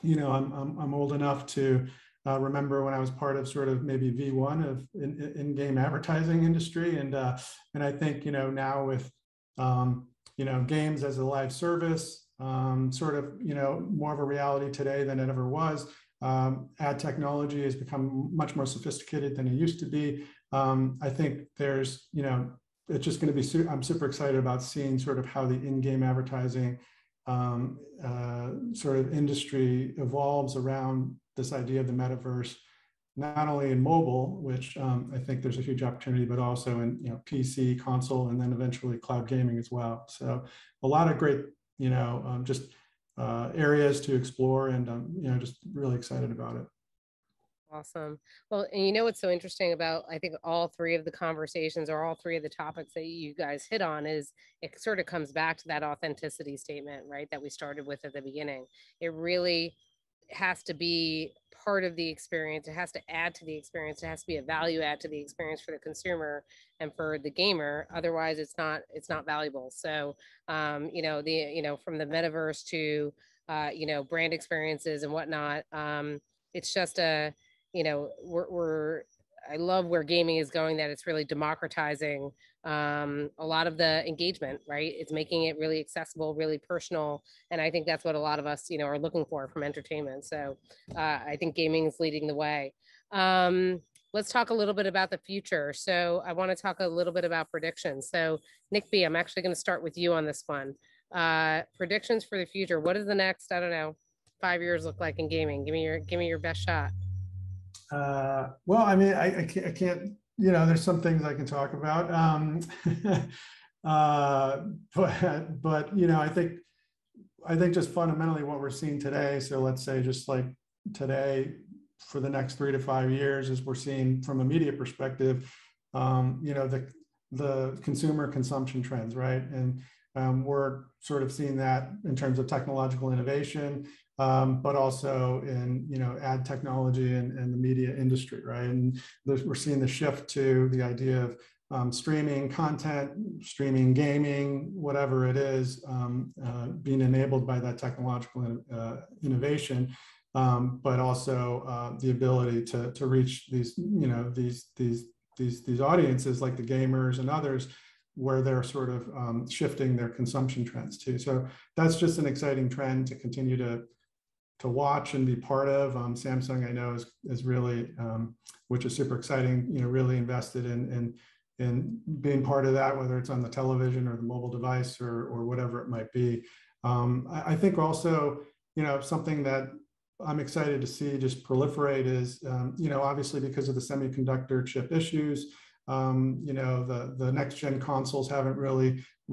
you know, I'm I'm, I'm old enough to Uh, remember when I was part of sort of maybe V one of in-game in advertising industry, and uh, and I think, you know, now with um, you know, games as a live service, um, sort of, you know, more of a reality today than it ever was. Um, ad technology has become much more sophisticated than it used to be. Um, I think there's, you know, it's just going to be. Su I'm super excited about seeing sort of how the in-game advertising um, uh, sort of industry evolves around this idea of the metaverse, not only in mobile, which um, I think there's a huge opportunity, but also in, you know, P C, console, and then eventually cloud gaming as well. So a lot of great, you know, um, just uh, areas to explore, and um, you know, just really excited about it. Awesome. Well, and you know what's so interesting about, I think, all three of the conversations, or all three of the topics that you guys hit on, is it sort of comes back to that authenticity statement, right, that we started with at the beginning. It really has to be part of the experience. It has to add to the experience. It has to be a value add to the experience for the consumer and for the gamer. Otherwise, it's not it's not valuable. So, um, you know, the you know from the metaverse to uh, you know brand experiences and whatnot. Um, it's just a you know we're, we're I love where gaming is going. That it's really democratizing um, a lot of the engagement, right? It's making it really accessible, really personal, and I think that's what a lot of us, you know, are looking for from entertainment. So uh, I think gaming is leading the way. Um, let's talk a little bit about the future. So I want to talk a little bit about predictions. So Nick B, I'm actually going to start with you on this one. Uh, predictions for the future. What does the next, I don't know, five years look like in gaming? Give me your, give me your best shot. Uh, well, I mean, I, I, can't, I can't, you know, there's some things I can talk about, um, uh, but, but, you know, I think, I think just fundamentally what we're seeing today. So let's say just like today for the next three to five years is we're seeing from a media perspective, um, you know, the, the consumer consumption trends, right? And um, we're sort of seeing that in terms of technological innovation. Um, but also in, you know, ad technology and, and the media industry, right? And we're seeing the shift to the idea of um, streaming content, streaming gaming, whatever it is, um, uh, being enabled by that technological uh, innovation, um, but also uh, the ability to to reach these, you know, these these these these audiences like the gamers and others, where they're sort of um, shifting their consumption trends too. So that's just an exciting trend to continue to. to watch and be part of. um, Samsung, I know, is is really, um, which is super exciting. You know, really invested in in in being part of that, whether it's on the television or the mobile device or or whatever it might be. Um, I, I think also, you know, something that I'm excited to see just proliferate is, um, you know, obviously because of the semiconductor chip issues. Um, you know, the the next gen consoles haven't really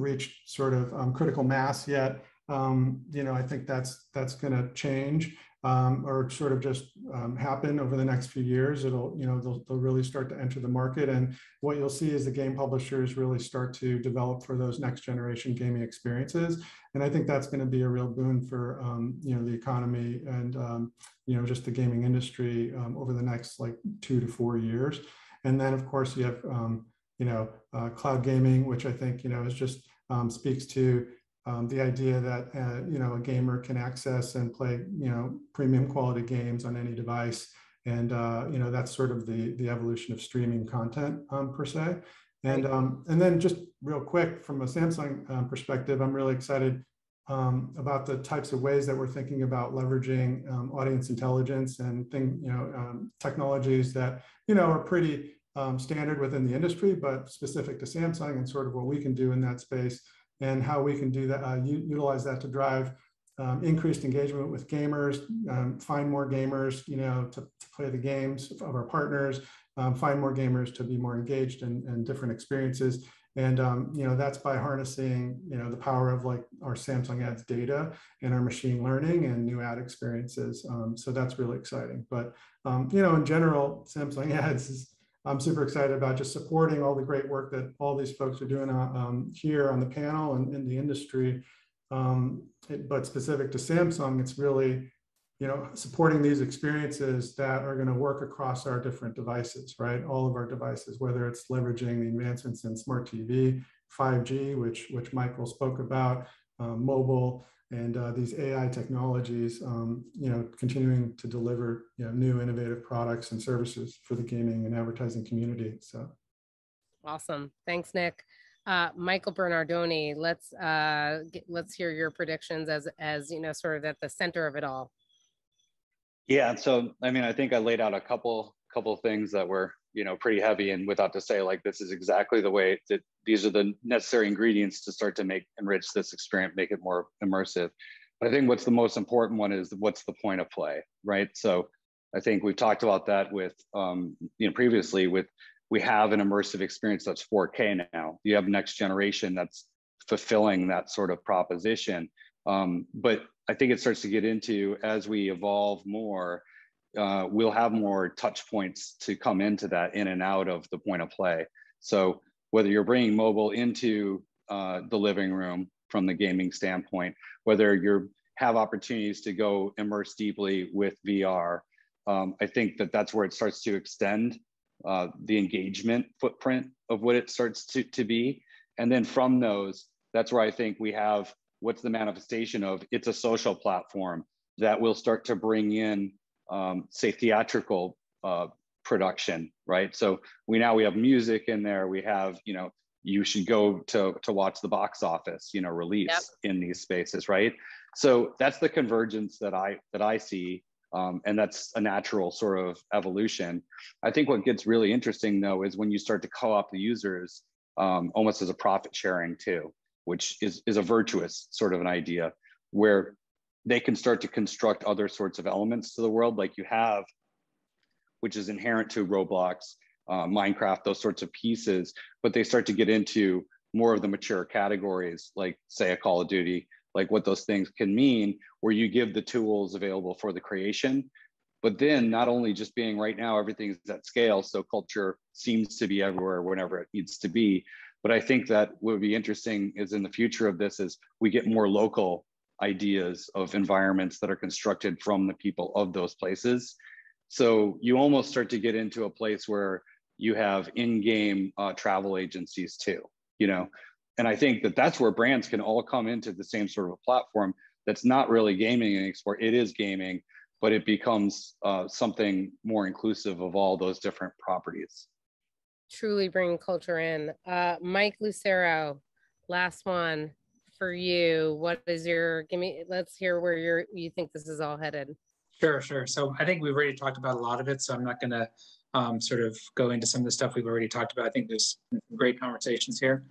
reached sort of um, critical mass yet. Um, you know, I think that's that's going to change um, or sort of just um, happen over the next few years. It'll, you know, they'll, they'll really start to enter the market. And what you'll see is the game publishers really start to develop for those next generation gaming experiences. And I think that's going to be a real boon for, um, you know, the economy and, um, you know, just the gaming industry um, over the next like two to four years. And then, of course, you have, um, you know, uh, cloud gaming, which I think, you know, is just um, speaks to Um, the idea that, uh, you know, a gamer can access and play, you know, premium quality games on any device. And, uh, you know, that's sort of the, the evolution of streaming content um, per se. And, um, and then just real quick from a Samsung uh, perspective, I'm really excited um, about the types of ways that we're thinking about leveraging um, audience intelligence and thing, you know, um, technologies that, you know, are pretty um, standard within the industry, but specific to Samsung and sort of what we can do in that space and how we can do that, uh, utilize that to drive um, increased engagement with gamers, um, find more gamers, you know, to, to play the games of our partners, um, find more gamers to be more engaged in, in different experiences. And, um, you know, that's by harnessing, you know, the power of like our Samsung Ads data and our machine learning and new ad experiences. Um, so that's really exciting. But, um, you know, in general, Samsung Ads is, I'm super excited about just supporting all the great work that all these folks are doing um, here on the panel and in the industry. Um, it, but specific to Samsung, it's really, you know, supporting these experiences that are going to work across our different devices, right? All of our devices, whether it's leveraging the advancements in smart T V, five G, which, which Michael spoke about, uh, mobile, and uh, these A I technologies, um, you know, continuing to deliver, you know, new innovative products and services for the gaming and advertising community, so. Awesome, thanks, Nick. Uh, Michael Bernardoni, let's, uh, get, let's hear your predictions as, as, you know, sort of at the center of it all. Yeah, so I mean, I think I laid out a couple couple things that were, you know, pretty heavy, and without to say, like, this is exactly the way that these are the necessary ingredients to start to make enrich this experience, make it more immersive. But I think what's the most important one is what's the point of play, right? So I think we've talked about that with, um, you know, previously with, we have an immersive experience that's four K now. You have next generation that's fulfilling that sort of proposition. Um, but I think it starts to get into, as we evolve more, uh, we'll have more touch points to come into that in and out of the point of play. So whether you're bringing mobile into uh, the living room from the gaming standpoint, whether you have opportunities to go immerse deeply with V R, um, I think that that's where it starts to extend uh, the engagement footprint of what it starts to, to be. And then from those, that's where I think we have what's the manifestation of, it's a social platform that will start to bring in, um, say, theatrical uh, production, right? So we now we have music in there. We have, you know, you should go to, to watch the box office, you know, release yep. in these spaces, right? So that's the convergence that I, that I see. Um, and that's a natural sort of evolution. I think what gets really interesting though, is when you start to co-opt the users um, almost as a profit sharing too, which is, is a virtuous sort of an idea where they can start to construct other sorts of elements to the world like you have, which is inherent to Roblox, uh, Minecraft, those sorts of pieces, but they start to get into more of the mature categories, like say a Call of Duty, like what those things can mean, where you give the tools available for the creation, but then not only just being right now, everything's at scale, so culture seems to be everywhere whenever it needs to be. But I think that what would be interesting is in the future of this is we get more local ideas of environments that are constructed from the people of those places. So you almost start to get into a place where you have in-game uh, travel agencies too, you know? And I think that that's where brands can all come into the same sort of a platform that's not really gaming anymore. It is gaming, but it becomes uh, something more inclusive of all those different properties. Truly bring culture in. Uh, Mike Lucero, last one for you. What is your, give me, let's hear where you're, you think this is all headed. Sure, sure. So I think we've already talked about a lot of it, so I'm not going to um, sort of go into some of the stuff we've already talked about. I think there's great conversations here.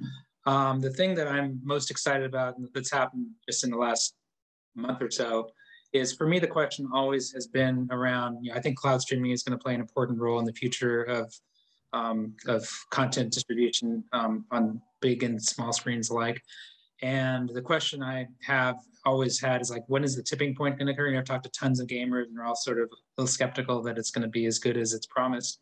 Um, the thing that I'm most excited about that's happened just in the last month or so is, for me, the question always has been around, you know, I think cloud streaming is going to play an important role in the future of Um, of content distribution um, on big and small screens alike. And the question I have always had is like, when is the tipping point going to occur? And I've talked to tons of gamers and they're all sort of a little skeptical that it's going to be as good as it's promised.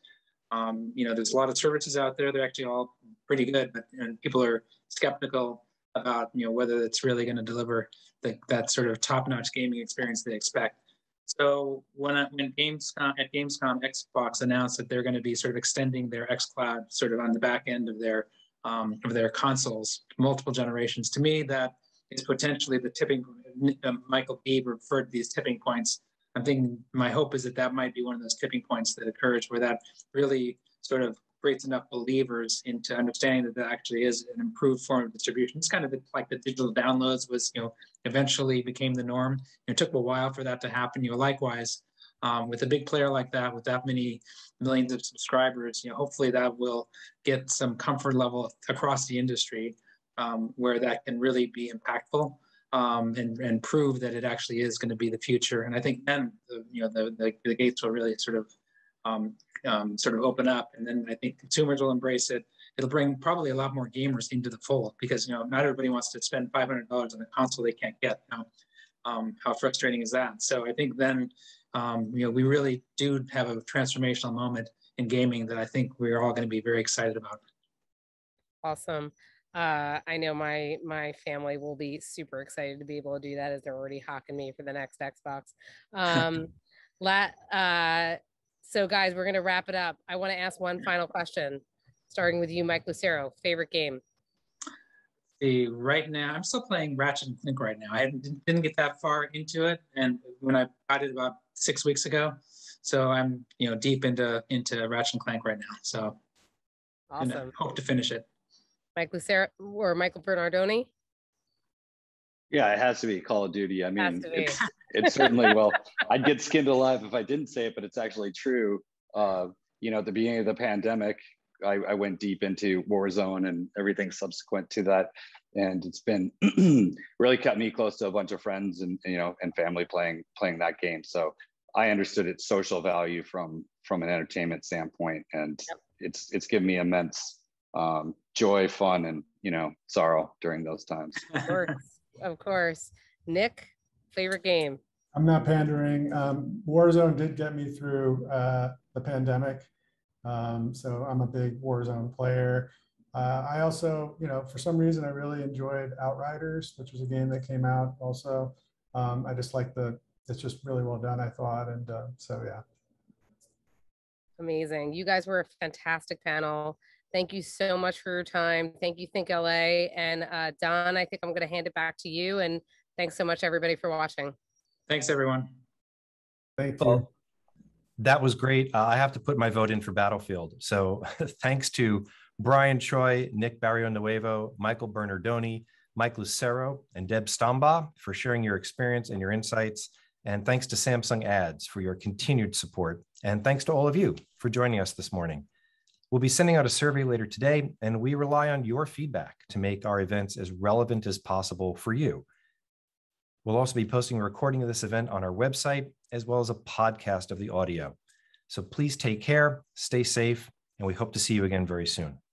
Um, you know, there's a lot of services out there. They're actually all pretty good, but you know, people are skeptical about, you know, whether it's really going to deliver the, that sort of top-notch gaming experience they expect. So when, I, when Gamescom, at Gamescom, Xbox announced that they're going to be sort of extending their xCloud sort of on the back end of their um, of their consoles, multiple generations. To me, that is potentially the tipping. Uh, Michael Beebe referred to these tipping points. I'm thinking my hope is that that might be one of those tipping points that occurs where that really sort of creates enough believers into understanding that that actually is an improved form of distribution. It's kind of like the digital downloads was, you know, eventually became the norm. It took a while for that to happen. You know, likewise, Um, with a big player like that, with that many millions of subscribers, you know, hopefully that will get some comfort level across the industry um, where that can really be impactful um, and, and prove that it actually is going to be the future. And I think then, you know, the, the, the gates will really sort of um, um, sort of open up, and then I think consumers will embrace it. It'll bring probably a lot more gamers into the fold, because, you know, not everybody wants to spend five hundred dollars on a console they can't get. You know? Um, how frustrating is that? So I think then, Um, you know, we really do have a transformational moment in gaming that I think we're all going to be very excited about. Awesome. Uh, I know my my family will be super excited to be able to do that, as they're already hawking me for the next Xbox. Um, la uh, so guys, we're going to wrap it up. I want to ask one final question, starting with you, Mike Lucero. Favorite game? See, right now, I'm still playing Ratchet and Clank right now. I didn't, didn't get that far into it, and when I got it about six weeks ago, so I'm, you know, deep into into Ratchet and Clank right now. So, awesome. And I hope to finish it. Mike Lucero or Michael Bernardoni? Yeah, it has to be Call of Duty. I mean, it's, it's certainly, well, I'd get skinned alive if I didn't say it, but it's actually true. Uh, you know, at the beginning of the pandemic, I, I went deep into Warzone and everything subsequent to that, and it's been really kept me close to a bunch of friends and, you know, and family playing playing that game. So I understood its social value from from an entertainment standpoint, and yep. it's it's given me immense um, joy, fun, and, you know, sorrow during those times. Of course, of course. Nick, favorite game? I'm not pandering. Um, Warzone did get me through uh, the pandemic. Um, so I'm a big Warzone player. Uh, I also, you know, for some reason, I really enjoyed Outriders, which was a game that came out also. Um, I just like the, it's just really well done, I thought. And uh, so, yeah. Amazing. You guys were a fantastic panel. Thank you so much for your time. Thank you, ThinkLA. And uh, Don, I think I'm going to hand it back to you. And thanks so much, everybody, for watching. Thanks, everyone. Thank you. That was great. Uh, I have to put my vote in for Battlefield. So thanks to Brian Choi, Nick Barrionuevo, Michael Bernardoni, Mike Lucero, and Deb Stambaugh for sharing your experience and your insights. And thanks to Samsung Ads for your continued support. And thanks to all of you for joining us this morning. We'll be sending out a survey later today, and we rely on your feedback to make our events as relevant as possible for you. We'll also be posting a recording of this event on our website, as well as a podcast of the audio. So please take care, stay safe, and we hope to see you again very soon.